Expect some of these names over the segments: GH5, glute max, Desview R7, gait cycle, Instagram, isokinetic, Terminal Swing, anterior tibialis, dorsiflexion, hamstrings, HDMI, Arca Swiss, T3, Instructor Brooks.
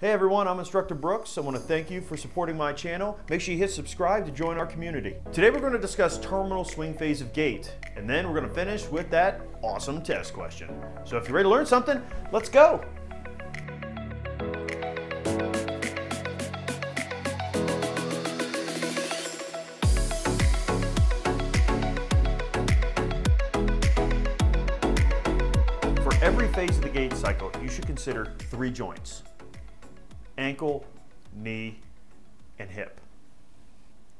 Hey everyone, I'm Instructor Brooks. I want to thank you for supporting my channel. Make sure you hit subscribe to join our community. Today we're going to discuss terminal swing phase of gait, and then we're going to finish with that awesome test question. So if you're ready to learn something, let's go. For every phase of the gait cycle, you should consider three joints: ankle, knee, and hip.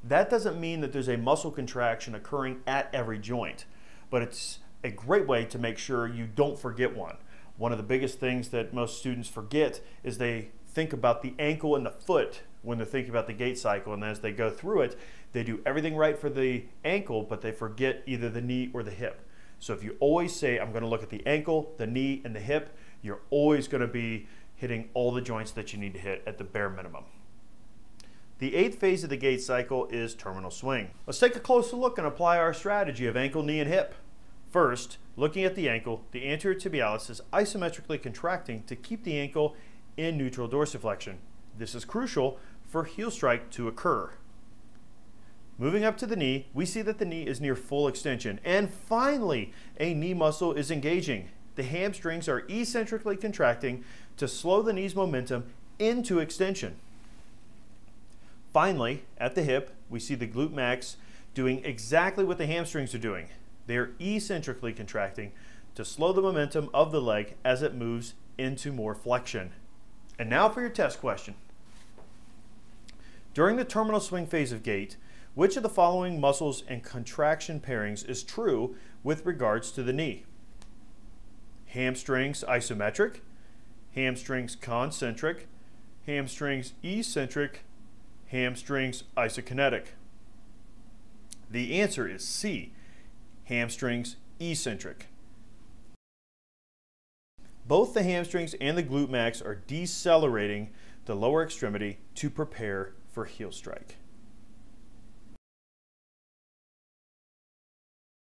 That doesn't mean that there's a muscle contraction occurring at every joint, but it's a great way to make sure you don't forget one. One of the biggest things that most students forget is they think about the ankle and the foot when they're thinking about the gait cycle, and as they go through it, they do everything right for the ankle, but they forget either the knee or the hip. So if you always say, I'm gonna look at the ankle, the knee, and the hip, you're always gonna be hitting all the joints that you need to hit at the bare minimum. The eighth phase of the gait cycle is terminal swing. Let's take a closer look and apply our strategy of ankle, knee, and hip. First, looking at the ankle, the anterior tibialis is isometrically contracting to keep the ankle in neutral dorsiflexion. This is crucial for heel strike to occur. Moving up to the knee, we see that the knee is near full extension. And finally, a knee muscle is engaging. The hamstrings are eccentrically contracting to slow the knee's momentum into extension. Finally, at the hip, we see the glute max doing exactly what the hamstrings are doing. They are eccentrically contracting to slow the momentum of the leg as it moves into more flexion. And now for your test question. During the terminal swing phase of gait, which of the following muscles and contraction pairings is true with regards to the knee? Hamstrings isometric, hamstrings concentric, hamstrings eccentric, hamstrings isokinetic. The answer is C, hamstrings eccentric. Both the hamstrings and the glute max are decelerating the lower extremity to prepare for heel strike.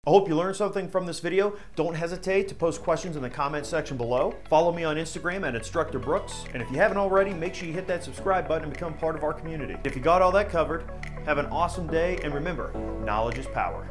I hope you learned something from this video. Don't hesitate to post questions in the comment section below. Follow me on Instagram at Instructor Brooks. And if you haven't already, make sure you hit that subscribe button and become part of our community. If you got all that covered, have an awesome day. And remember, knowledge is power.